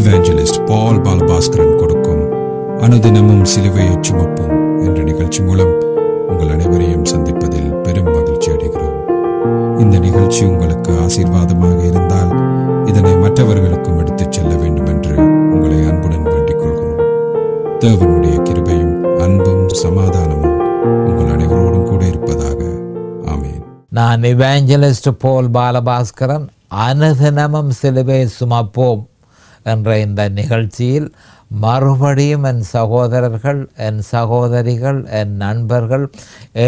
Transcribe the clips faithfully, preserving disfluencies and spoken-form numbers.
Evangelist Paul Balabaskaran கொடுக்கும் அனுதினமும் சிலுவையைச் சுமப்போம் என்ற நிகழ்ச்சி மூலம் உங்கள் அனைவரையும் சந்திப்பதில் பெரும் மகிழ்ச்சி அடைகிறோம். இந்த நிகழ்ச்சி உங்களுக்கு ஆசீர்வாதமாக இருந்தால் இதனை மற்றவர்களுக்கும் எடுத்துச் செல்ல வேண்டும் என்று உங்களை அன்புடன் வேண்டிக் கொள்கிறோம். தேவனுடைய கிருபையும் அன்பும் சமாதானமும் உங்கள் அனைவரோடும் கூட இருப்பதாக. ஆமீன். நான் எவாஞ்சலிஸ்ட் பால் பாலபாஸ்கரன். அனுதினமும் சிலுவையை சுமப்போம் என்ற இந்த நிகழ்ச்சியில் மறுபடியும் என் சகோதரர்கள், என் சகோதரிகள், என் நண்பர்கள்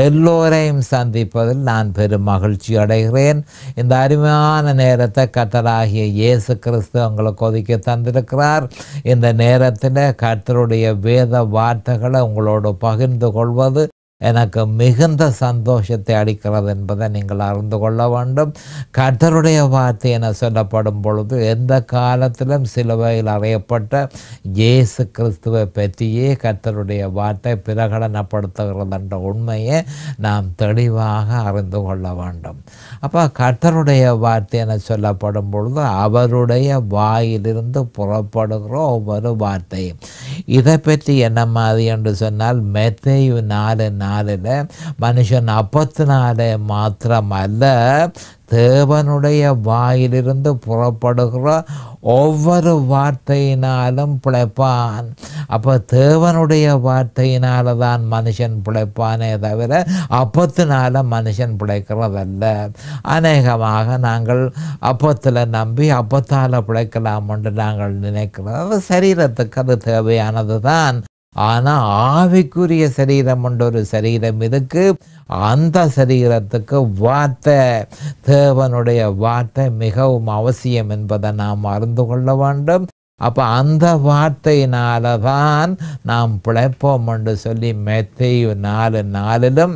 எல்லோரையும் சந்திப்பதில் நான் பெரும் மகிழ்ச்சி அடைகிறேன். இந்த அருமையான நேரத்தை கர்த்தராகிய இயேசு கிறிஸ்து உங்களுக்கு ஒதுக்கி தந்திருக்கிறார். இந்த நேரத்தில் கர்த்தருடைய வேத வார்த்தைகளை உங்களோடு பகிர்ந்து கொள்வது எனக்கு மிகுந்த சந்தோஷத்தை அளிக்கிறது என்பதை நீங்கள் அறிந்து கொள்ள வேண்டும். கர்த்தருடைய வார்த்தை என சொல்லப்படும் பொழுது எந்த காலத்திலும் சிலுவையில் அறையப்பட்ட இயேசு கிறிஸ்துவை பற்றியே கர்த்தருடைய வார்த்தை பிரகடனப்படுத்துகிறது என்ற உண்மையை நாம் தெளிவாக அறிந்து கொள்ள வேண்டும். அப்போ கர்த்தருடைய வார்த்தை என சொல்லப்படும் பொழுது அவருடைய வாயிலிருந்து புறப்படுகிற ஒவ்வொரு வார்த்தையும் இதை பற்றி என்ன மாதிரி என்று சொன்னால், மத்தேயு நாலு நாளில் மனுஷன் அப்பத்தினாலே மாத்திரமல்ல, தேவனுடைய வாயிலிருந்து புறப்படுகிற ஒவ்வொரு வார்த்தையினாலும் பிழைப்பான். அப்போ தேவனுடைய வார்த்தையினால தான் மனுஷன் பிழைப்பானே தவிர அப்பத்தினால மனுஷன் பிழைக்கிறதல்ல. அநேகமாக நாங்கள் அப்பத்தில் நம்பி அப்பத்தால் பிழைக்கலாம் என்று நாங்கள் நினைக்கிறோம். சரீரத்துக்கு அது தேவையானது தான். ஆனால் ஆவிக்குரிய சரீரம் என்ற ஒரு சரீரம் இதுக்கு, அந்த சரீரத்துக்கு வார்த்தை, தேவனுடைய வார்த்தை மிகவும் அவசியம் என்பதை நாம் அறிந்து கொள்ள வேண்டும். அப்போ அந்த வார்த்தையினால தான் நாம் பிழைப்போம் என்று சொல்லி மத்தேயு நாலு நாளிலும்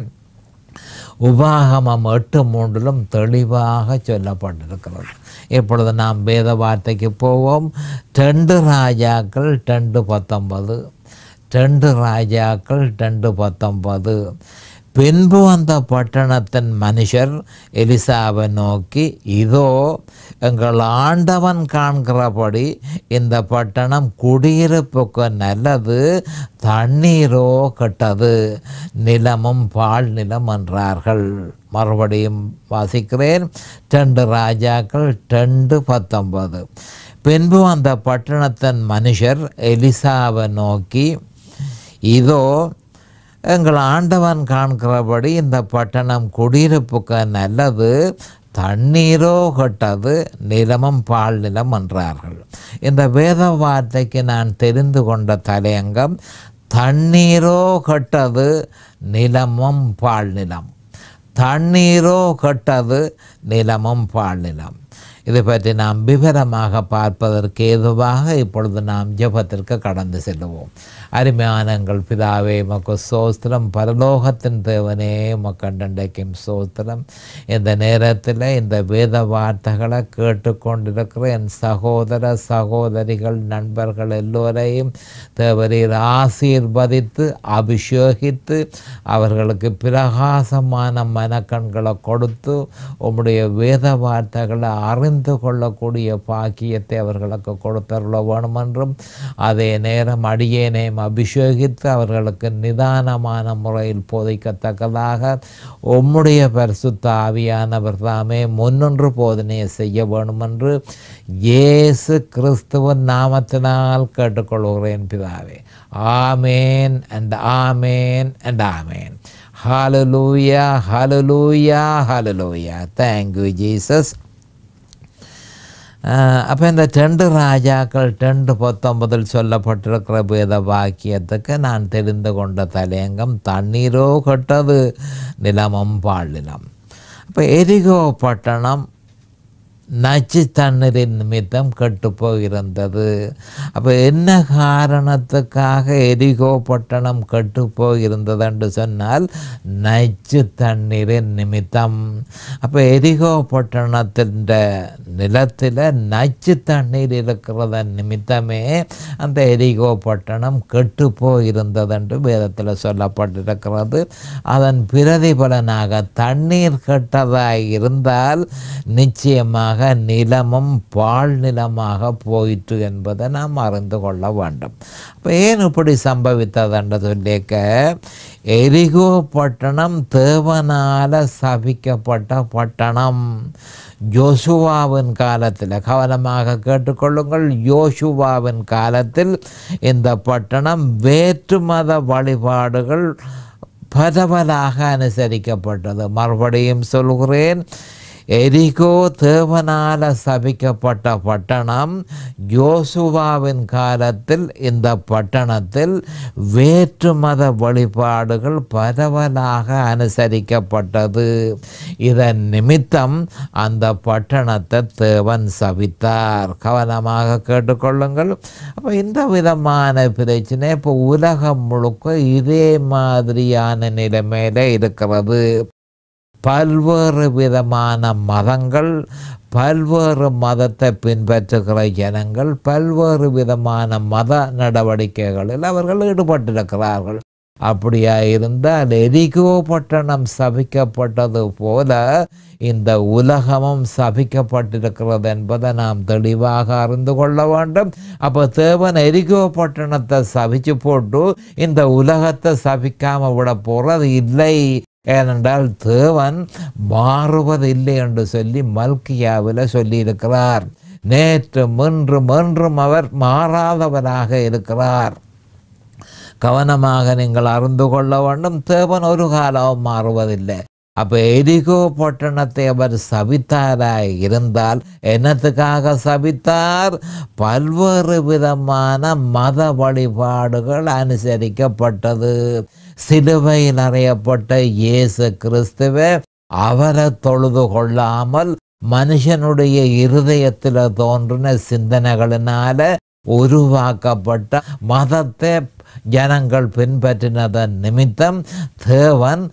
உபாகமம் எட்டு மூன்றிலும் தெளிவாக சொல்லப்பட்டிருக்கிறது. இப்பொழுது நாம் வேத வார்த்தைக்கு போவோம். ரெண்டு ராஜாக்கள் ரெண்டு பத்தொன்பது ரெண்டு ராஜாக்கள் ரெண்டு பத்தொன்பது பின்பு அந்த பட்டணத்தின் மனுஷர் எலிசாவை நோக்கி, இதோ எங்கள் ஆண்டவன் காண்கிறபடி இந்த பட்டணம் குடியிருப்புக்கு நல்லது, தண்ணீரோ கெட்டது, நிலமும் பால் நிலம் என்றார்கள். மறுபடியும் வாசிக்கிறேன். ரெண்டு ராஜாக்கள் ரெண்டு பத்தொன்பது பின்பு அந்த பட்டணத்தின் மனுஷர் எலிசாவை நோக்கி, இதோ எங்கள் ஆண்டவன் காண்கிறபடி இந்த பட்டணம் குடியிருப்புக்கு நல்லது, தண்ணீரோ கெட்டது, நிலமும் பால் நிலம் என்றார்கள். இந்த வேத வார்த்தைக்கு நான் தெரிந்து கொண்ட தலையங்கம் தண்ணீரோ கெட்டது, நிலமும் பால் நிலம். தண்ணீரோ கெட்டது, நிலமும் பால் நிலம். இதை பற்றி நாம் விவரமாக பார்ப்பதற்கு ஏதுவாக இப்பொழுது நாம் ஜெபத்திற்கு கடந்து செல்லுவோம். அருமையானங்கள் பிதாவே, உமக்கு சோஸ்திரம். பரலோகத்தின் தேவனே, உமக்கு அன்றைக்கும் சோஸ்திரம். இந்த நேரத்தில் இந்த வேத வார்த்தைகளை கேட்டுக்கொண்டிருக்கிற என் சகோதர சகோதரிகள், நண்பர்கள் எல்லோரையும் தேவரீர் ஆசீர்வதித்து அபிஷேகித்து அவர்களுக்கு பிரகாசமான மனக்கண்களை கொடுத்து உம்முடைய வேத வார்த்தைகளை அறிந்து கொள்ளக்கூடிய பாக்கியத்தை அவர்களுக்கு கொடுத்தருள வேணும் என்றும், அதே நேரம் அடியேனையும் அபிஷேகித்து அவர்களுக்கு நிதானமான முறையில் போதிக்கத்தக்கதாக உம்முடைய பரிசுத்த ஆவியானவர் தாமே முன்னின்று போதனையை செய்ய வேணும் என்று இயேசு கிறிஸ்துவின் நாமத்தினால் கேட்டுக்கொள்கிறேன் பிதாவே. Amen and amen and amen. ஹalleluya, hallelujah, hallelujah. Thank you Jesus. அப்போ இந்த ரெண்டு ராஜாக்கள் ரெண்டு பத்தொன்பதில் சொல்லப்பட்டிருக்கிற வேத வாக்கியத்துக்கு நான் தெரிந்து கொண்ட தலையங்கம் தண்ணீரோ கெட்டது, நிலமும் பால் நிலம். அப்போ எரிகோ பட்டணம் நச்சு தண்ணீரின் நிமித்தம் கெட்டு போயிருந்தது. அப்போ என்ன காரணத்துக்காக எரிகோ பட்டணம் கெட்டு போயிருந்தது என்று சொன்னால் நச்சு தண்ணீரின் நிமித்தம். அப்போ எரிகோ பட்டணத்தின் நிலத்தில் நச்சு தண்ணீர் இருக்கிறத நிமித்தமே அந்த எரிகோ பட்டணம் கெட்டு போயிருந்தது என்று வேதத்தில் சொல்லப்பட்டிருக்கிறது. அதன் பிரதிபலனாக தண்ணீர் கெட்டதாக இருந்தால் நிச்சயமாக மாறாக நிலமும் பால் நிலமாக போயிற்று என்பதை நாம் அறிந்து கொள்ள வேண்டும். அப்போ ஏன் இப்படி சம்பவித்ததென்று சொல்லிக்க, எரிகோ பட்டணம் தேவனால் சபிக்கப்பட்ட பட்டணம். யோசுவாவின் காலத்தில், கவனமாக கேட்டுக்கொள்ளுங்கள், யோசுவாவின் காலத்தில் இந்த பட்டணம் வேற்று மத வழிபாடுகள் பரவலாக அனுசரிக்கப்பட்டது. மறுபடியும் சொல்கிறேன், எரிகோ தேவனால் சபிக்கப்பட்ட பட்டணம். யோசுவாவின் காலத்தில் இந்த பட்டணத்தில் வேற்று மத வழிபாடுகள் பரவலாக அனுசரிக்கப்பட்டது. இதன் நிமித்தம் அந்த பட்டணத்தை தேவன் சபித்தார். கவனமாக கேட்டுக்கொள்ளுங்கள். அப்போ இந்த விதமான பிரச்சனை இப்போ உலகம் முழுக்க இதே மாதிரியான நிலைமையில இருக்கிறது. பல்வேறு விதமான மதங்கள், பல்வேறு மதத்தை பின்பற்றுகிற ஜனங்கள் பல்வேறு விதமான மத நடவடிக்கைகளில் அவர்கள் ஈடுபட்டிருக்கிறார்கள். அப்படியா இருந்தால் எரிகோ பட்டணம் சபிக்கப்பட்டது போல இந்த உலகமும் சபிக்கப்பட்டிருக்கிறது என்பதை நாம் தெளிவாக அறிந்து கொள்ள வேண்டும். அப்போ தேவன் எரிகோ பட்டணத்தை சபிச்சு போட்டு இந்த உலகத்தை சபிக்காமல் விட போகிறது இல்லை. ஏனென்றால் தேவன் மாறுவதில்லை என்று சொல்லி மல்கியாவில் சொல்லியிருக்கிறார். நேற்று இன்று என்றும் அவர் மாறாதவராக இருக்கிறார். கவனமாக நீங்கள் அறிந்து கொள்ள வேண்டும். தேவன் ஒரு காலமும் மாறுவதில்லை. அப்போ எரிகோ பட்டணத்தை அவர் சபித்தாராய் இருந்தால் என்னத்துக்காக சபித்தார்? பல்வேறு விதமான மத வழிபாடுகள் அனுசரிக்கப்பட்டது. சிலுவையில் அறையப்பட்ட இயேசு கிறிஸ்துவே அவரை தொழுது கொள்ளாமல் மனுஷனுடைய இருதயத்தில் தோன்றின சிந்தனைகளினால உருவாக்கப்பட்ட மதத்தை ஜனங்கள் பின்பற்றினதன் நிமித்தம் தேவன்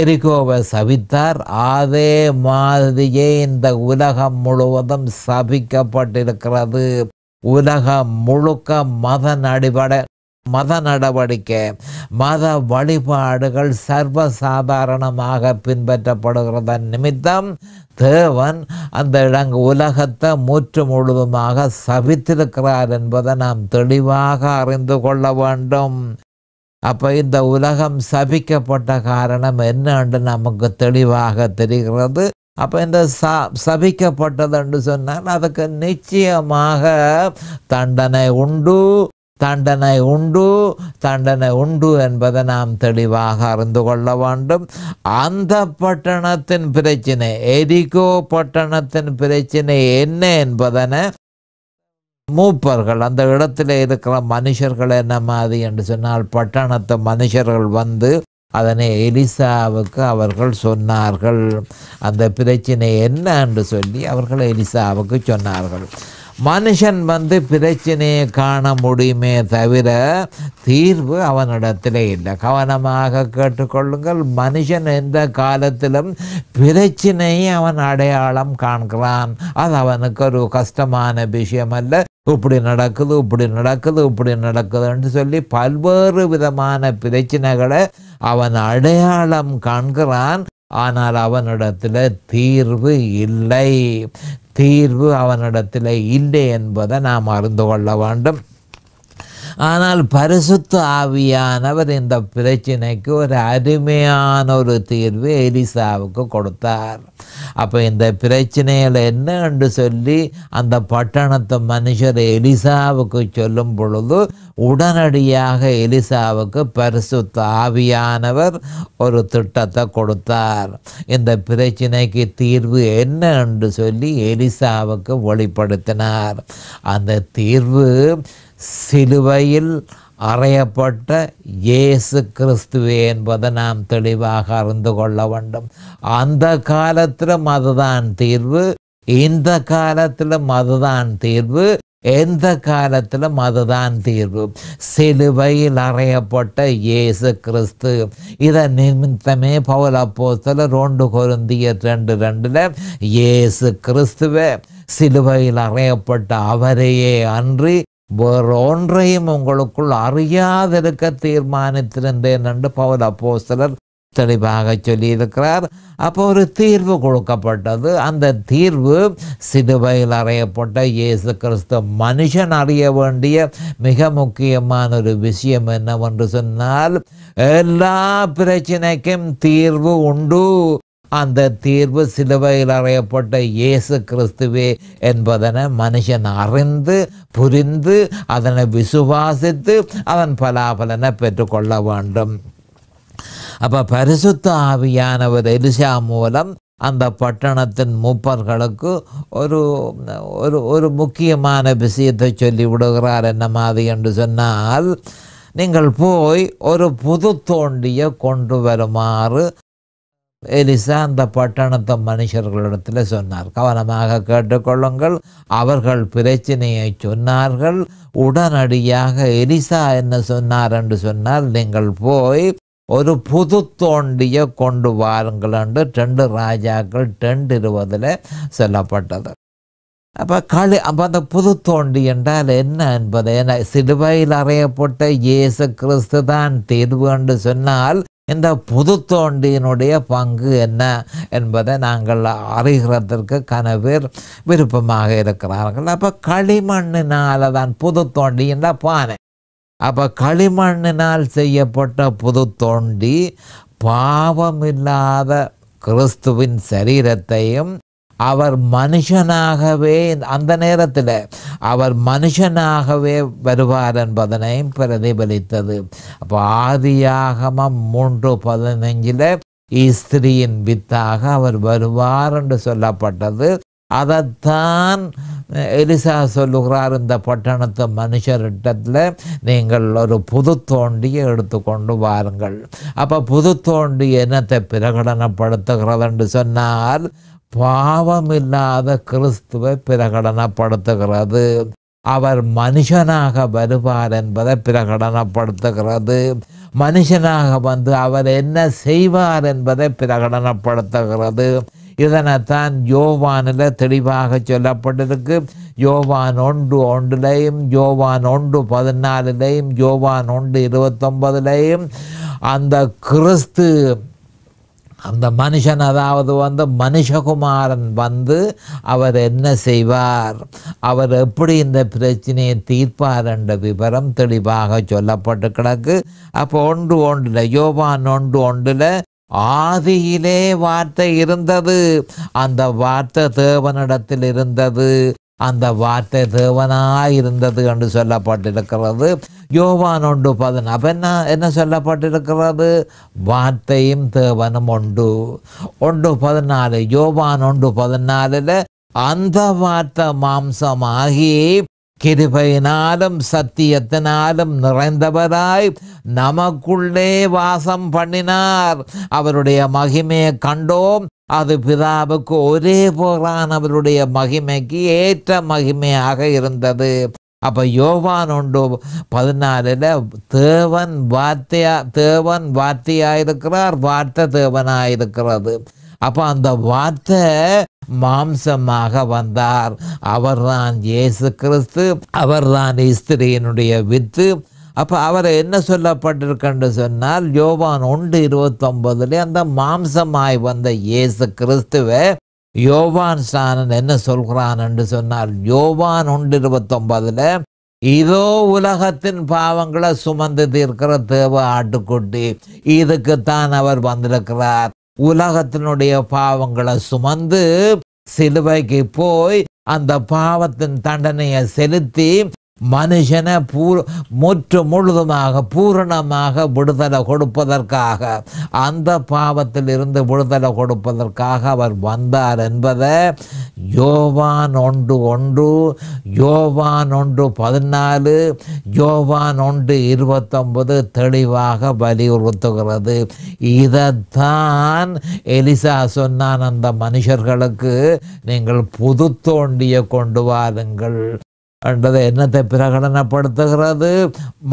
எரிகோவை சபித்தார். அதே மாதிரியே இந்த உலகம் முழுவதும் சபிக்கப்பட்டிருக்கிறது. உலகம் முழுக்க மத நடிபட மத நடவடிக்கை, மத வழிபாடுகள் சர்வசாதாரணமாக பின்பற்றப்படுகிறதன் நிமித்தம் தேவன் அந்த இடங்க உலகத்தை முற்று முழுவதுமாக சபித்திருக்கிறார் என்பதை நாம் தெளிவாக அறிந்து கொள்ள வேண்டும். அப்போ இந்த உலகம் சபிக்கப்பட்ட காரணம் என்னென்று நமக்கு தெளிவாக தெரிகிறது. அப்போ இந்த ச சபிக்கப்பட்டது என்று சொன்னால் அதுக்கு நிச்சயமாக தண்டனை உண்டு, தண்டனை உண்டு, தண்டனை உண்டு என்பதை நாம் தெளிவாக அறிந்து கொள்ள வேண்டும். அந்த பட்டணத்தின் பிரச்சனை, எரிகோ பட்டணத்தின் பிரச்சனை என்ன என்பதனை மூப்பர்கள், அந்த இடத்துல இருக்கிற மனுஷர்கள் என்ன மாதிரி என்று சொன்னால் பட்டணத்து மனுஷர்கள் வந்து அதனை எலிசாவுக்கு அவர்கள் சொன்னார்கள். அந்த பிரச்சனை என்ன என்று சொல்லி அவர்கள் எலிசாவுக்கு சொன்னார்கள். மனுஷன் வந்து பிரச்சனையை காண முடியுமே தவிர தீர்வு அவனிடத்திலே இல்லை. கவனமாக கேட்டுக்கொள்ளுங்கள். மனுஷன் எந்த காலத்திலும் பிரச்சனையை அவன் அடையாளம் காண்கிறான். அது அவனுக்கு ஒரு கஷ்டமான விஷயம் அல்ல. இப்படி நடக்குது, இப்படி நடக்குது, இப்படி நடக்குதுன்னு சொல்லி பல்வேறு விதமான பிரச்சனைகளை அவன் அடையாளம் காண்கிறான். ஆனால் அவனிடத்தில் தீர்வு இல்லை. தீர்வு அவனிடத்தில் இல்லை என்பதை நாம் அறிந்து கொள்ள வேண்டும். ஆனால் பரிசுத்த ஆவியானவர் இந்த பிரச்சனைக்கு ஒரு அருமையான ஒரு தீர்வு எலிசாவுக்கு கொடுத்தார். அப்போ இந்த பிரச்சனையில் என்ன என்று சொல்லி அந்த பட்டணத்து மனுஷர் எலிசாவுக்கு சொல்லும் பொழுது உடனடியாக எலிசாவுக்கு பரிசுத்த ஆவியானவர் ஒரு திட்டத்தை கொடுத்தார். இந்த பிரச்சனைக்கு தீர்வு என்ன என்று சொல்லி எலிசாவுக்கு வெளிப்படுத்தினார். அந்த தீர்வு சிலுவையில் அறையப்பட்ட இயேசு கிறிஸ்துவே என்பதை நாம் தெளிவாக அறிந்து கொள்ள வேண்டும். அந்த காலத்திலும் அதுதான் தீர்வு, இந்த காலத்திலும் அதுதான் தீர்வு, எந்த காலத்திலும் அதுதான் தீர்வு. சிலுவையில் அறையப்பட்ட இயேசு கிறிஸ்து. இதன் நிமித்தமே பவுல் அப்போஸ்தலர் ரெண்டு கொரிந்தியர் ரெண்டு ரெண்டில் இயேசு கிறிஸ்துவே, சிலுவையில் அறையப்பட்ட அவரையே அன்றி வேறொன்றையும் உங்களுக்குள் அறியாதிருக்க தீர்மானித்திருந்தேன் என்று பவுல் அப்போஸ்தலர் தெளிவாக சொல்லியிருக்கிறார். அப்போ ஒரு தீர்வு கொடுக்கப்பட்டது. அந்த தீர்வு சிலுவையில் அறையப்பட்ட இயேசு கிறிஸ்து. மனுஷன் அறிய வேண்டிய மிக முக்கியமான ஒரு விஷயம் என்னவென்று சொன்னால், எல்லா பிரச்சனைக்கும் தீர்வு உண்டு, அந்த தீர்வு சிலுவையில் அறையப்பட்ட இயேசு கிறிஸ்துவே என்பதனை மனுஷன் அறிந்து புரிந்து அதனை விசுவாசித்து அதன் பலாபலனை பெற்றுக்கொள்ள வேண்டும். அப்போ பரிசுத்த ஆவியானவர் எலிசா மூலம் அந்த பட்டணத்தின் மூப்பர்களுக்கு ஒரு ஒரு ஒரு முக்கியமான விஷயத்தை சொல்லிவிடுகிறார். என்ன மாதிரி என்று சொன்னால், நீங்கள் போய் ஒரு புது தோண்டியை கொண்டு வருமாறு எலிசா அந்த பட்டணத்த மனுஷர்களிடத்தில் சொன்னார். கவனமாக கேட்டுக்கொள்ளுங்கள். அவர்கள் பிரச்சனையை சொன்னார்கள். உடனடியாக எலிசா என்ன சொன்னார் என்று சொன்னால், நீங்கள் போய் ஒரு புது தோண்டியை கொண்டு வாருங்கள் என்று ரெண்டு ராஜாக்கள் ரெண்டு இருபதில் சொல்லப்பட்டது. அப்போ களி அப்போ அந்த புது தோண்டி என்றால் என்ன என்பது, ஏன்னா சிலுவையில் அறையப்பட்ட இயேசு கிறிஸ்து தான் தீர்வு என்று சொன்னால் இந்த புது தோண்டியினுடைய பங்கு என்ன என்பதை நாங்கள் அறிகிறதற்கு கனவேர் விருப்பமாக இருக்கிறார்கள். அப்போ களிமண்ணினால் தான் புது தோண்டி என்ற பானை. அப்போ களிமண்ணினால் செய்யப்பட்ட புது தோண்டி பாவமில்லாத கிறிஸ்துவின் சரீரத்தையும், அவர் மனுஷனாகவே அந்த நேரத்தில் அவர் மனுஷனாகவே வருவார் என்பதனையும் பிரதிபலித்தது. அப்போ ஆதியாகமம் மூன்று பதினைஞ்சில் ஸ்திரீயின் வித்தாக அவர் வருவார் என்று சொல்லப்பட்டது. அதைத்தான் எலிசா சொல்லுகிறார், இந்த பட்டணத்து மனுஷரிடத்தில் நீங்கள் ஒரு புது தோண்டியை எடுத்துக்கொண்டு வாருங்கள். அப்போ புது தோண்டி என்னத்தை பிரகடனப்படுத்துகிறது என்று சொன்னால், பாவமில்லாத கிறிஸ்துவை பிரகடனப்படுத்துகிறது. அவர் மனுஷனாக வருவார் என்பதை பிரகடனப்படுத்துகிறது. மனுஷனாக வந்து அவர் என்ன செய்வார் என்பதை பிரகடனப்படுத்துகிறது. இதனைத்தான் யோவானில் தெளிவாக சொல்லப்பட்டிருக்கு. யோவான் ஒன்று ஒன்றுலையும், யோவான் ஒன்று பதினாலுலையும், யோவான் ஒன்று இருபத்தொன்பதுலையும் அந்த கிறிஸ்து அந்த மனுஷன், அதாவது வந்து மனுஷகுமாரன் வந்து அவர் என்ன செய்வார், அவர் எப்படி இந்த பிரச்சனையை தீர்ப்பார் என்ற விவரம் தெளிவாக சொல்லப்பட்டு கிடக்கு. அப்போ ஒன்று ஒன்றில் யோவான் ஒன்று ஒன்றில் ஆதியிலே வார்த்தை இருந்தது, அந்த வார்த்தை தேவனிடத்தில் இருந்தது, அந்த வார்த்தை தேவனாயிருந்தது என்று சொல்லப்பட்டிருக்கிறது. யோவான் ஒன்று பதின அப்போ என்ன என்ன சொல்லப்பட்டிருக்கிறது, வார்த்தையும் தேவனும் ஒன்று. ஒன்று பதினாலு யோவான் ஒன்று பதினாலில் அந்த வார்த்தை மாம்சமாகி கிருபையினாலும் சத்தியத்தினாலும் நிறைந்தவராய் நமக்குள்ளே வாசம் பண்ணினார். அவருடைய மகிமையை கண்டோம், அது பிதாவுக்கு ஒரே போலான அவருடைய மகிமைக்கு ஏற்ற மகிமையாக இருந்தது. அப்போ யோவான் ஒன்று பதினாலில் தேவன் வார்த்தையா தேவன் வார்த்தையாயிருக்கிறார், வார்த்தை தேவனாயிருக்கிறது. அப்போ அந்த வார்த்தை மாம்சமாக வந்தார். அவர்தான் இயேசு கிறிஸ்து, அவர்தான் ஸ்திரீயினுடைய வித்து. அப்போ அவரை என்ன சொல்லப்பட்டிருக்குன்னு சொன்னால், யோவான் ஒன்று இருபத்தொம்பதுல அந்த மாம்சமாய் வந்த இயேசு கிறிஸ்துவை யோவான் ஸ்நானன் என்ன சொல்கிறான் என்று சொன்னால், யோவான் ஒன்று இருபத்தொம்பதுல இதோ உலகத்தின் பாவங்களை சுமந்து தீர்க்கிற தேவ ஆட்டுக்குட்டி, இதுக்குத்தான் அவர் வந்திருக்கிறார். உலகத்தினுடைய பாவங்களை சுமந்து சிலுவைக்கு போய் அந்த பாவத்தின் தண்டனையை செலுத்தி மனுஷனை பூ முற்று முழுதுமாக பூரணமாக விடுதலை கொடுப்பதற்காக, அந்த பாவத்தில் இருந்து விடுதலை கொடுப்பதற்காக அவர் வந்தார் என்பதை யோவான் ஒன்று ஒன்று யோவான் ஒன்று பதினாலு யோவான் ஒன்று இருபத்தொம்பது தெளிவாக வலியுறுத்துகிறது. இதைத்தான் எலிசா சொன்னான் அந்த மனுஷர்களுக்கு, நீங்கள் புது தோண்டியை கொண்டு வாருங்கள் என்றது என்னத்தை பிரகடனப்படுத்துகிறது,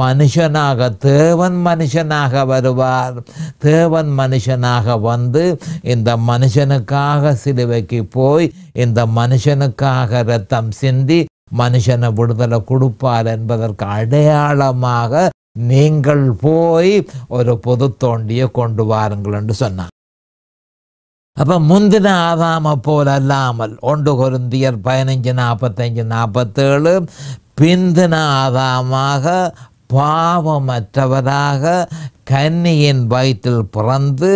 மனுஷனாக தேவன் மனுஷனாக வருவார். தேவன் மனுஷனாக வந்து இந்த மனுஷனுக்காக சிலுவைக்கு போய் இந்த மனுஷனுக்காக இரத்தம் சிந்தி மனுஷனை விடுதலை கொடுப்பார் என்பதற்கு அடையாளமாக நீங்கள் போய் ஒரு பொது தோண்டியை கொண்டு வாருங்கள் என்று சொன்னார். அப்போ முந்தின ஆதாமை போல் அல்லாமல், ஒன்று கொரிந்தியர் பதினஞ்சு நாற்பத்தஞ்சு நாற்பத்தேழு, பிந்தின ஆதாமாக பாவமற்றவராக கன்னியின் வயிற்றில் பிறந்து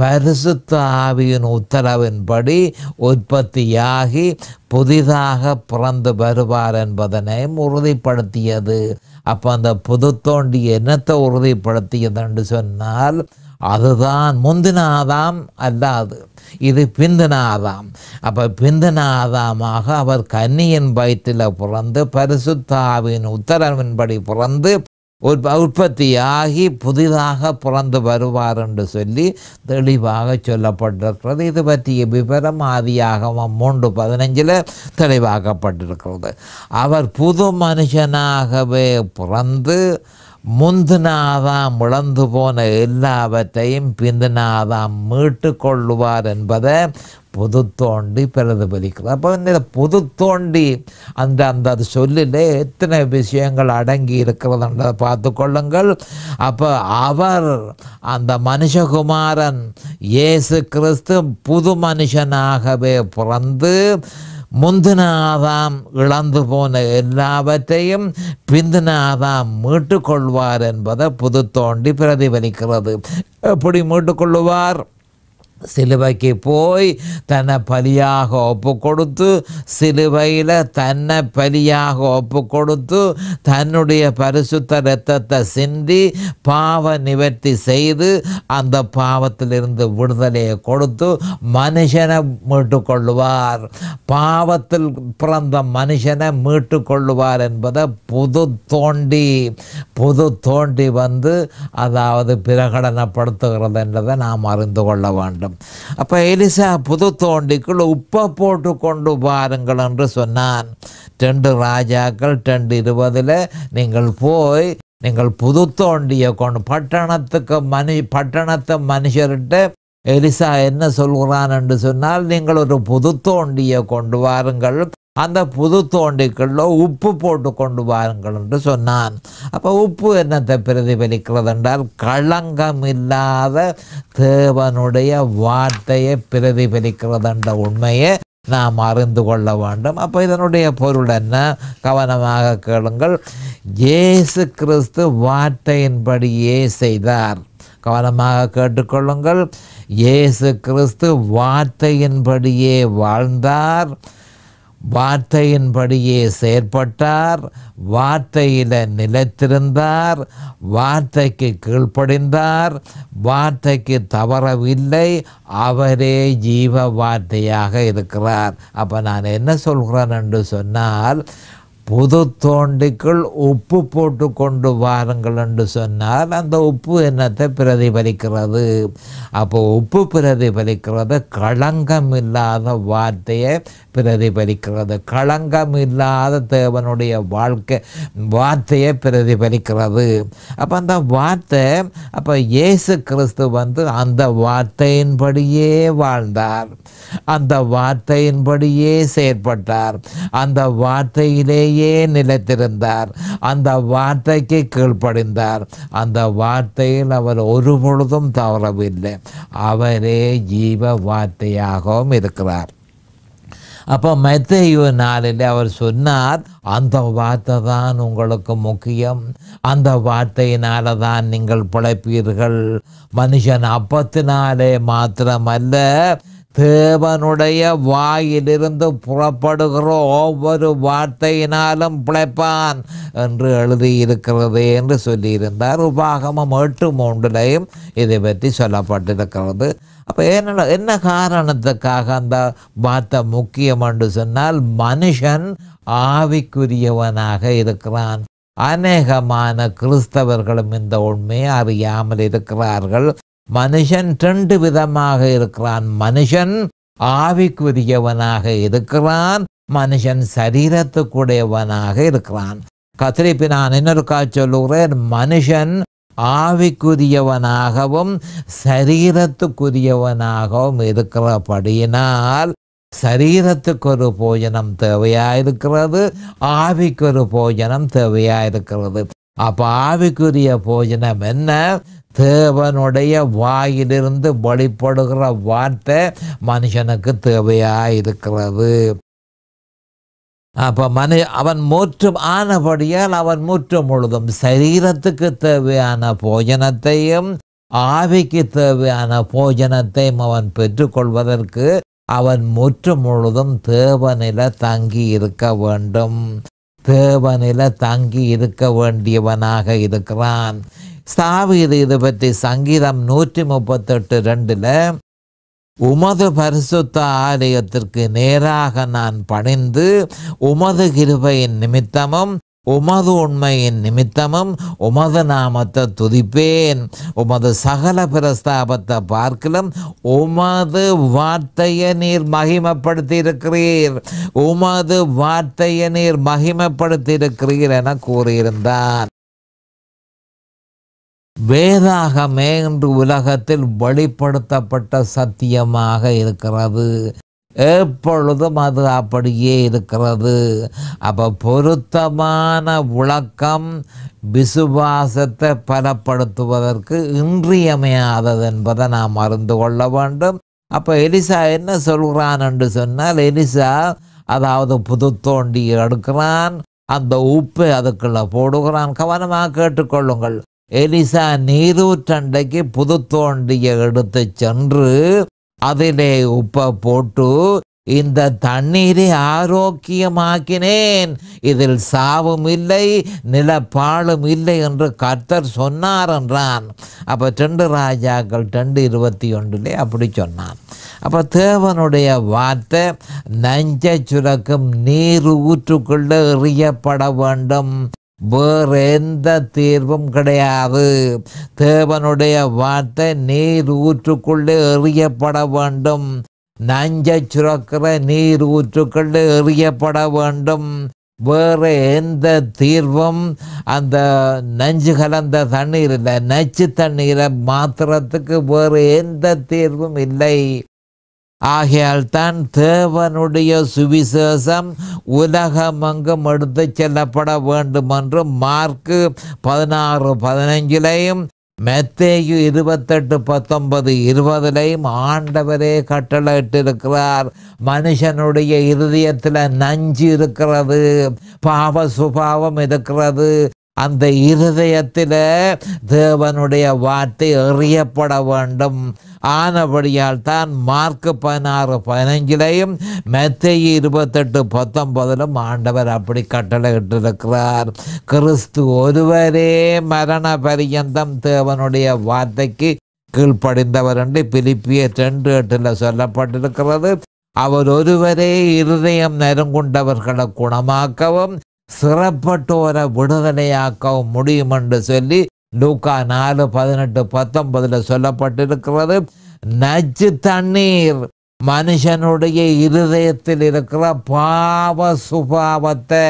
பரிசுத்த ஆவியின் உத்தரவின்படி உற்பத்தியாகி புதிதாக பிறந்து வருவார் என்பதனையும் உறுதிப்படுத்தியது. அப்போ அந்த புது தோண்டி என்னத்தை உறுதிப்படுத்தியது என்று சொன்னால், அதுதான் முந்தின ஆதாம் அல்லாது, இது பிந்தின ஆதாம். அப்போ பிந்தின ஆதாமாக அவர் கன்னியின் வயிற்றில் பிறந்து பரிசுத்த ஆவியின் உத்தரவின்படி பிறந்து உற்பத்தியாகி புதிதாக பிறந்து வருவார் என்று சொல்லி தெளிவாக சொல்லப்பட்டிருக்கிறது. இது பற்றிய விவரம் ஆதியாகமம் மூன்று பதினஞ்சில் தெளிவாக்கப்பட்டிருக்கிறது. அவர் புது மனுஷனாகவே பிறந்து முந்தினாதாம் இழந்து போன எல்லாவற்றையும் பிந்தினாதாம் மீட்டு கொள்ளுவார் என்பதை புது தோண்டி பிரதிபலிக்கிறது. அப்போ இந்த புது தோண்டி அந்த அந்த அது சொல்லிலே எத்தனை விஷயங்கள் அடங்கி இருக்கிறதுன்றதை பார்த்து கொள்ளுங்கள். அப்போ அவர் அந்த மனுஷகுமாரன் இயேசு கிறிஸ்து புது மனுஷனாகவே பிறந்து முந்தினாதாம் இழந்து போன எல்லாவற்றையும் பிந்தினாதாம் மீட்டு கொள்வார் என்பதை புது தோண்டி பிரதிபலிக்கிறது. எப்படி மீட்டு கொள்ளுவார்? சிலுவைக்கு போய் தன்னை பலியாக ஒப்பு கொடுத்து, சிலுவையில் தன்னை பலியாக ஒப்பு கொடுத்து, தன்னுடைய பரிசுத்த இரத்தத்தை சிந்தி பாவ நிவர்த்தி செய்து அந்த பாவத்திலிருந்து விடுதலையை கொடுத்து மனுஷனை மீட்டு கொள்ளுவார். பாவத்தில் பிறந்த மனுஷனை மீட்டு கொள்ளுவார் என்பதை புது தோண்டி புது தோண்டி வந்து அதாவது பிரகடனப்படுத்துகிறது என்றதை நாம் அறிந்து கொள்ள வேண்டும். அப்போ எலிசா புது தோண்டிக்குள் உப்பை போட்டு கொண்டு பாருங்கள் என்று சொன்னான். ரெண்டு ராஜாக்கள் ரெண்டு இருபதில் நீங்கள் போய் நீங்கள் புது தோண்டியை கொண்டு பட்டணத்துக்கு மனு பட்டணத்தை மனுஷர்கிட்ட எலிசா என்ன சொல்கிறான் என்று சொன்னால், நீங்கள் ஒரு புது தோண்டியை கொண்டு வாருங்கள், அந்த புது தோண்டிக்குள்ள உப்பு போட்டு கொண்டு வாருங்கள் என்று சொன்னான். அப்போ உப்பு என்னத்தை பிரதிபலிக்கிறது என்றால், களங்கம் இல்லாத தேவனுடைய வார்த்தையை பிரதிபலிக்கிறது என்ற உண்மையை நாம் அறிந்து கொள்ள வேண்டும். அப்போ இதனுடைய பொருள் என்ன? கவனமாக கேளுங்கள். இயேசு கிறிஸ்து வார்த்தையின்படியே செய்தார். கவனமாக கேட்டுக்கொள்ளுங்கள். இயேசு கிறிஸ்து வார்த்தையின்படியே வாழ்ந்தார், வார்த்தையின்படியே செயற்பட்டார், வார்த்தையில் நிலைத்திருந்தார், வார்த்தைக்கு கீழ்ப்படிந்தார், வார்த்தைக்கு தவறவில்லை, அவரே ஜீவ வார்த்தையாக இருக்கிறார். அப்போ நான் என்ன சொல்கிறேன் என்று சொன்னால், புது தோண்டிக்குள் உப்பு போட்டு கொண்டு வாருங்கள் என்று சொன்னால் அந்த உப்பு என்னத்தை பிரதிபலிக்கிறது? அப்போ உப்பு பிரதிபலிக்கிறது களங்கம் இல்லாத வார்த்தையை பிரதிபலிக்கிறது, களங்கம் இல்லாத தேவனுடைய வாழ்க்கை வார்த்தையை பிரதிபலிக்கிறது. அப்போ அந்த வார்த்தை, அப்போ இயேசு கிறிஸ்து வந்து அந்த வார்த்தையின்படியே வாழ்ந்தார், அந்த வார்த்தையின்படியே செயற்பட்டார், அந்த வார்த்தையிலே நிலைத்திருந்தார், அந்த வார்த்தைக்கு கீழ்ப்படிந்தார், அந்த வார்த்தையில் அவர் ஒருபொழுதும் தவறவில்லை, அவரே ஜீவ வார்த்தையாகவும் இருக்கிறார். அப்போ மத்தேயு நாளில் அவர் சொன்னார், அந்த வார்த்தை தான் உங்களுக்கு முக்கியம், அந்த வார்த்தையினால தான் நீங்கள் பிழைப்பீர்கள். மனுஷன் அப்பத்தினாலே மாத்திரமல்ல, தேவனுடைய வாயிலிருந்து புறப்படுகிற ஒவ்வொரு வார்த்தையினாலும் பிழைப்பான் என்று எழுதியிருக்கிறது என்று சொல்லியிருந்தார். உபாகமம் எட்டு மூன்றிலையும் இதை பற்றி சொல்லப்பட்டிருக்கிறது. அப்போ என்ன என்ன காரணத்துக்காக அந்த வார்த்தை முக்கியம் என்று சொன்னால், மனுஷன் ஆவிக்குரியவனாக இருக்கிறான். அநேகமான கிறிஸ்தவர்களும் இந்த உண்மையை அறியாமல் இருக்கிறார்கள். மனுஷன் ரெண்டு விதமாக இருக்கிறான். மனுஷன் ஆவிக்குரியவனாக இருக்கிறான், மனுஷன் சரீரத்துக்குடையவனாக இருக்கிறான். கத்திரிப்பி நான் இன்னொரு காட்சி சொல்லுகிறேன். மனுஷன் ஆவிக்குரியவனாகவும் சரீரத்துக்குரியவனாகவும் இருக்கிறபடியினால் சரீரத்துக்கு ஒரு போஜனம் தேவையாயிருக்கிறது, ஆவிக்கு ஒரு போஜனம் தேவையாயிருக்கிறது. அப்ப ஆவிக்குரிய போஜனம் என்ன? தேவனுடைய வாயிலிருந்து வெளிப்படுகிற வார்த்தை மனுஷனுக்கு தேவையாக இருக்கிறது. அப்போ மனு அவன் மூற்றும் ஆனபடியால் அவன் மூற்றும் முழுதும் சரீரத்துக்கு தேவையான போஜனத்தையும் ஆவிக்கு தேவையான போஜனத்தையும் அவன் பெற்றுக்கொள்வதற்கு அவன் மூற்றும் முழுதும் தேவனில தங்கி இருக்க வேண்டும். தேவனில தங்கி இருக்க வேண்டியவனாக இருக்கிறான். தாவீது இது பற்றி சங்கீதம் நூற்றி முப்பத்தி எட்டு ரெண்டுல உமது பரிசுத்த ஆலயத்திற்கு நேராக நான் பணிந்து உமது கிருபையின் நிமித்தமும் உமது உண்மையின் நிமித்தமும் உமது நாமத்தை துதிப்பேன். உமது சகல பிரஸ்தாபத்தை பார்க்கலும் உமது வார்த்தையை நீர் மகிமைப்படுத்தி இருக்கிறீர், உமது வார்த்தையை நீர் மகிமைப்படுத்தி இருக்கிறீர் என கூறியிருந்தார். வேதாகமே இன்று உலகத்தில் வெளிப்படுத்தப்பட்ட சத்தியமாக இருக்கிறது. எப்பொழுதும் அது அப்படியே இருக்கிறது. அப்போ பொருத்தமான விளக்கம் விசுவாசத்தை பலப்படுத்துவதற்கு இன்றியமையாதது என்பதை நாம் அறிந்து கொள்ள வேண்டும். அப்போ எலிசா என்ன சொல்கிறான் என்று சொன்னால், எலிசா அதாவது புது தோண்டி எடுக்கிறான், அந்த உப்பை அதுக்குள்ளே போடுகிறான். கவனமாக கேட்டுக்கொள்ளுங்கள். எலிசா நீரூற்றண்டைக்கு புது தோண்டியை எடுத்து சென்று அதிலே உப்பை போட்டு இந்த தண்ணீரை ஆரோக்கியமாக்கினேன், இதில் சாவும் இல்லை நிலப்பாலும் இல்லை என்று கர்த்தர் சொன்னார் என்றான். அப்போ ரெண்டு ராஜாக்கள் ரெண்டு இருபத்தி ஒன்றிலே அப்படி சொன்னான். அப்போ தேவனுடைய வார்த்தை நஞ்சை சுரக்கும் நீர் ஊற்றுக்குள்ளே எறியப்பட வேண்டும். வேறு எந்த தீர்வும் கிடையாது. தேவனுடைய வார்த்தை நீர் ஊற்றுக்குள்ளே எறியப்பட வேண்டும். நஞ்சை சுரக்கிற நீர் ஊற்றுக்குள்ளே எறியப்பட வேண்டும். வேறு எந்த தீர்வும் அந்த நஞ்சு கலந்த தண்ணீர் இல்லை, நச்சு தண்ணீரை மாத்திரத்துக்கு வேறு எந்த தீர்வும் இல்லை. ஆகையால் தான் தேவனுடைய சுவிசேஷம் உலகமெங்கும் எடுத்து செல்லப்பட வேண்டும் என்று மார்க்கு பதினாறு பதினஞ்சிலையும் மத்தேயு இருபத்தெட்டு பத்தொன்பது இருபதுலையும் ஆண்டவரே கட்டளையிட்டிருக்கிறார். மனுஷனுடைய இருதயத்தில் நஞ்சு இருக்கிறது, பாவ சுபாவம் இருக்கிறது. அந்த இருதயத்தில் தேவனுடைய வார்த்தை எறியப்பட வேண்டும். ஆனபடியால் தான் மார்க்கு பதினாறு பதினஞ்சிலையும் மத்தேயு இருபத்தெட்டு பத்தொன்பதிலும் ஆண்டவர் அப்படி கட்டளையிட்டிருக்கிறார். கிறிஸ்து ஒருவரே மரண பரியந்தம் தேவனுடைய வார்த்தைக்கு கீழ்ப்படிந்தவர் என்று பிலிப்பியர் ரெண்டு எட்டில் சொல்லப்பட்டிருக்கிறது. அவர் ஒருவரே இருதயம் நெருங்குண்டவர்களை குணமாக்கவும் சிறப்பட்டோரை விடுதலையாக்கவும் முடியும் என்று சொல்லி லூக்கா நாலு பதினெட்டு பத்தொன்பதுல சொல்லப்பட்டிருக்கிறது. நச்சு தண்ணீர் மனுஷனுடைய இருதயத்தில் இருக்கிற பாவ சுபாவத்தை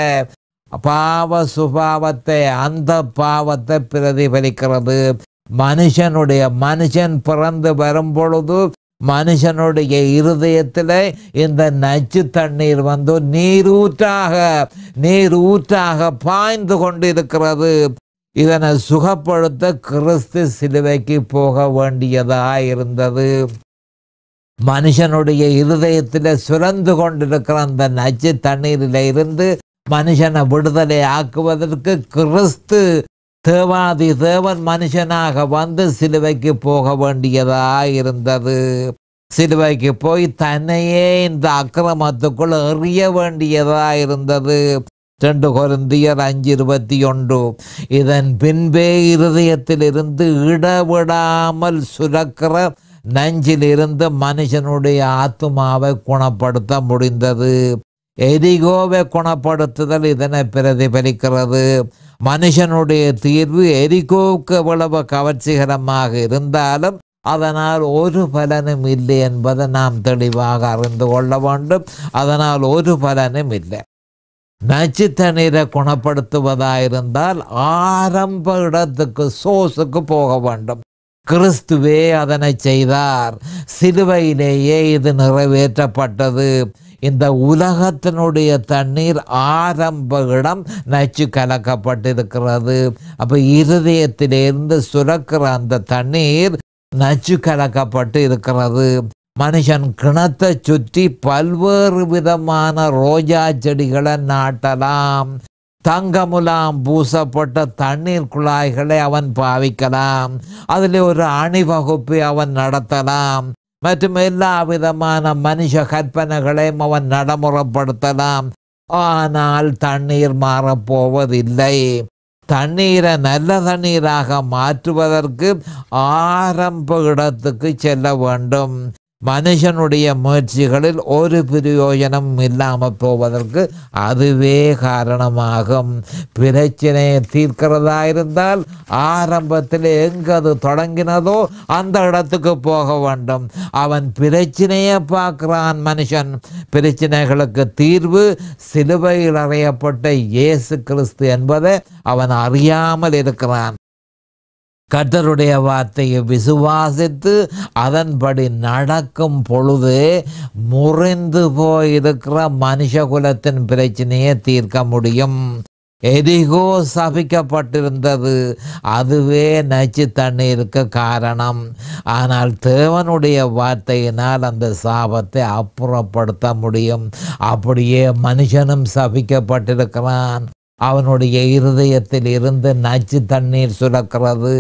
பாவ சுபாவத்தை அந்த பாவத்தை பிரதிபலிக்கிறது. மனுஷனுடைய மனுஷன் பிறந்து வரும் பொழுது மனுஷனுடைய இருதயத்தில் இந்த நச்சு தண்ணீர் வந்து நீரூற்றாக நீரூற்றாக பாய்ந்து கொண்டிருக்கிறது. இதனை சுகப்படுத்த கிறிஸ்து சிலுவைக்கு போக வேண்டியதாக இருந்தது. மனுஷனுடைய இருதயத்தில் சுரந்து கொண்டிருக்கிற அந்த நச்சு தண்ணீரில் இருந்து மனுஷனை விடுதலை ஆக்குவதற்கு கிறிஸ்து தேவாதி தேவன் மனுஷனாக வந்து சிலுவைக்கு போக வேண்டியதாக இருந்தது. சிலுவைக்கு போய் தன்னையே இந்த அக்கிரமத்துக்குள் எறிய வேண்டியதாக இருந்தது. ரெண்டு கொரிந்தியர் அஞ்சு இருபத்தி ஒன்று. இதன் பின்பே இருதயத்திலிருந்து இடவிடாமல் சுரக்கிற நஞ்சிலிருந்து மனுஷனுடைய ஆத்மாவை குணப்படுத்த முடிந்தது. எரிகோவை குணப்படுத்துதல் இதனை பிரதிபலிக்கிறது. மனுஷனுடைய தீர்வு எரிகோவுக்கு எவ்வளவு கவர்ச்சிகரமாக இருந்தாலும் அதனால் ஒரு பலனும் இல்லை என்பதை நாம் தெளிவாக அறிந்து கொள்ள வேண்டும். அதனால் ஒரு பலனும் இல்லை. நச்சு தண்ணீரை குணப்படுத்துவதாயிருந்தால் ஆரம்ப இடத்துக்கு சோசுக்கு போக வேண்டும். கிறிஸ்துவே அதனை செய்தார். சிலுவையிலேயே இது நிறைவேற்றப்பட்டது. இந்த உலகத்தினுடைய தண்ணீர் ஆரம்பகிடம் நச்சு கலக்கப்பட்டிருக்கிறது. அப்போ இருதயத்திலிருந்து சுரக்கிற அந்த தண்ணீர் நச்சு கலக்கப்பட்டு இருக்கிறது. மனுஷன் கிணத்தை சுற்றி பல்வேறு விதமான ரோஜா செடிகளை நாட்டலாம். தங்கமுலாம் பூசப்பட்ட தண்ணீர் குழாய்களை அவன் பாவிக்கலாம். அதில் ஒரு அணிவகுப்பை அவன் நடத்தலாம். மற்றும் எல்லா விதமான மனுஷ கற்பனைகளையும் அவன் நடைமுறைப்படுத்தலாம். ஆனால் தண்ணீர் மாறப்போவதில்லை. தண்ணீரை நல்ல தண்ணீராக மாற்றுவதற்கு ஆரம்ப இடத்துக்கு செல்ல வேண்டும். மனுஷனுடைய முயற்சிகளில் ஒரு பிரயோஜனம் இல்லாமல் போவதற்கு அதுவே காரணமாகும். பிரச்சனையை தீர்க்கிறதா இருந்தால் ஆரம்பத்தில் எங்கு அது தொடங்கினதோ அந்த இடத்துக்கு போக வேண்டும். அவன் பிரச்சனையை பார்க்கிறான் மனுஷன். பிரச்சனைகளுக்கு தீர்வு சிலுவையில் அறையப்பட்ட இயேசு கிறிஸ்து என்பதை அவன் அறியாமல் இருக்கிறான். கர்த்தருடைய வார்த்தையை விசுவாசித்து அதன்படி நடக்கும் பொழுது முறிந்து போயிருக்கிற மனுஷகுலத்தின் பிரச்சனையை தீர்க்க முடியும். எரிகோ சபிக்கப்பட்டிருந்தது. அதுவே நச்சு தண்ணீருக்கு காரணம். ஆனால் தேவனுடைய வார்த்தையினால் அந்த சாபத்தை அப்புறப்படுத்த முடியும். அப்படியே மனுஷனும் சபிக்கப்பட்டிருக்கிறான். அவனுடைய இருதயத்தில் இருந்து நச்சு தண்ணீர் சுரக்கிறது.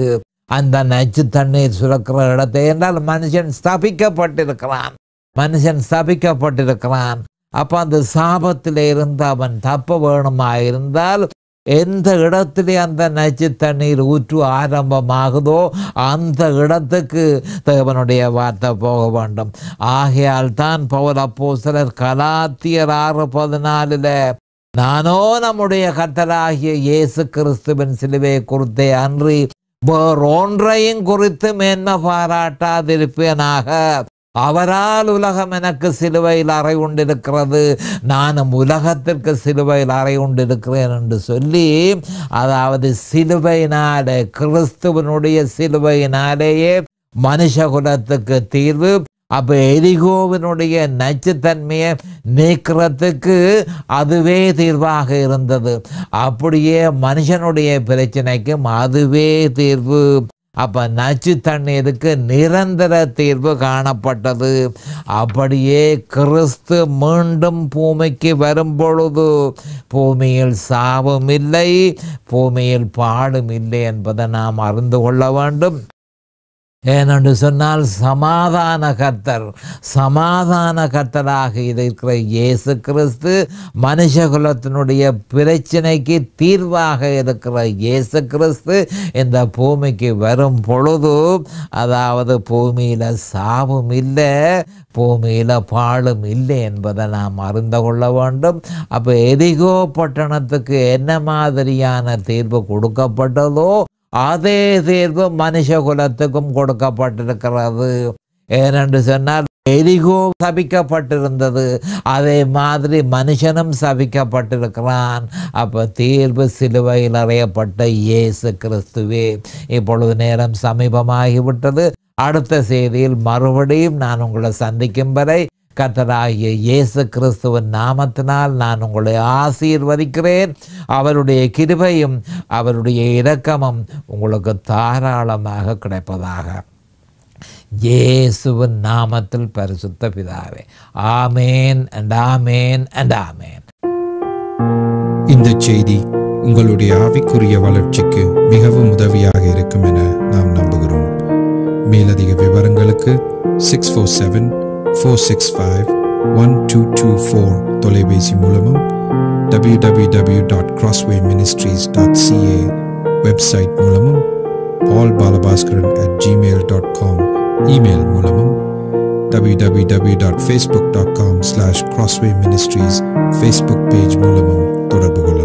அந்த நச்சு தண்ணீர் சுரக்கிற இடத்தை என்றால் மனுஷன் ஸ்தாபிக்கப்பட்டிருக்கிறான். மனுஷன் ஸ்தாபிக்கப்பட்டிருக்கிறான். அப்போ அந்த சாபத்தில் இருந்து அவன் தப்ப வேணுமாயிருந்தால் எந்த இடத்துல அந்த நச்சு தண்ணீர் ஊற்று ஆரம்பமாகுதோ அந்த இடத்துக்கு தேவனுடைய வார்த்தை போக வேண்டும். ஆகையால் தான் பவுல் அப்போஸ்தலர் கலாத்தியர் ஆறு பதினாலில் நானோ நம்முடைய கர்த்தராகிய இயேசு கிறிஸ்துவின் சிலுவையை குறித்தே அன்றி வேறொன்றையும் குறித்து மேன்மை பாராட்டாதிருப்பேனாக. அவரால் உலகம் எனக்கு சிலுவையில் அறை உண்டிருக்கிறது, நானும் உலகத்திற்கு சிலுவையில் அறை உண்டிருக்கிறேன் என்று சொல்லி, அதாவது சிலுவையினாலே, கிறிஸ்துவனுடைய சிலுவையினாலேயே மனுஷகுலத்துக்கு தீர்வு. அப்போ எரிகோவினுடைய நச்சுத்தன்மையை நீக்கிறதுக்கு அதுவே தீர்வாக இருந்தது. அப்படியே மனுஷனுடைய பிரச்சனைக்கும் அதுவே தீர்வு. அப்போ நச்சு தண்ணீருக்கு நிரந்தர தீர்வு காணப்பட்டது. அப்படியே கிறிஸ்து மீண்டும் பூமிக்கு வரும்பொழுது பூமியில் சாபம் இல்லை, பூமியில் பாடும் இல்லை என்பதை நாம் அறிந்து கொள்ள வேண்டும். ஏனென்று சொன்னால் சமாதான கர்த்தர், சமாதான கர்த்தராக இருக்கிற இயேசு கிறிஸ்து, மனுஷகுலத்தினுடைய பிரச்சனைக்கு தீர்வாக இருக்கிற இயேசு கிறிஸ்து இந்த பூமிக்கு வரும் பொழுது, அதாவது பூமியில் சாபம் இல்லை, பூமியில் பாலும் இல்லை என்பதை நாம் அறிந்து கொள்ள வேண்டும். அப்போ எரிகோ பட்டணத்துக்கு என்ன மாதிரியான தீர்வு கொடுக்கப்பட்டதோ அதே தீர்வு மனுஷகுலத்துக்கும் கொடுக்கப்பட்டிருக்கிறது. ஏனென்று சொன்னால் எரிகோ சபிக்கப்பட்டிருந்தது, அதே மாதிரி மனுஷனும் சபிக்கப்பட்டிருக்கிறான். அப்போ தீர்வு சிலுவையில் அறையப்பட்ட இயேசு கிறிஸ்துவே. இப்பொழுது நேரம் சமீபமாகிவிட்டது. அடுத்த செய்தியில் மறுபடியும் நான் உங்களை சந்திக்கும் வரை கர்த்தராகிய இயேசு கிறிஸ்துவின் நாமத்தினால் நான் உங்களை ஆசீர்வதிக்கிறேன். அவருடைய கிருபையும் அவருடைய இரக்கமும் உங்களுக்கு தாராளமாக கிடைப்பதாக. இயேசுவின் நாமத்தில் பரிசுத்த பிதாவே, ஆமேன் அண்ட் ஆமேன் அண்ட் ஆமேன். இந்த செய்தி உங்களுடைய ஆவிக்குரிய வளர்ச்சிக்கு மிகவும் உதவியாக இருக்கும் என நாம் நம்புகிறோம். மேலதிக விவரங்களுக்கு six four seven four six five one two two four தொலைபேசி மூலமும் W W W dot Crossway Ministries dot C A website மூலமும் Paul Balabaskaran at Gmail dot com email மூலமும் W W W dot Facebook dot com slash Crossway Ministries Facebook page மூலமும் தொடர்பு கொள்ளுங்கள்.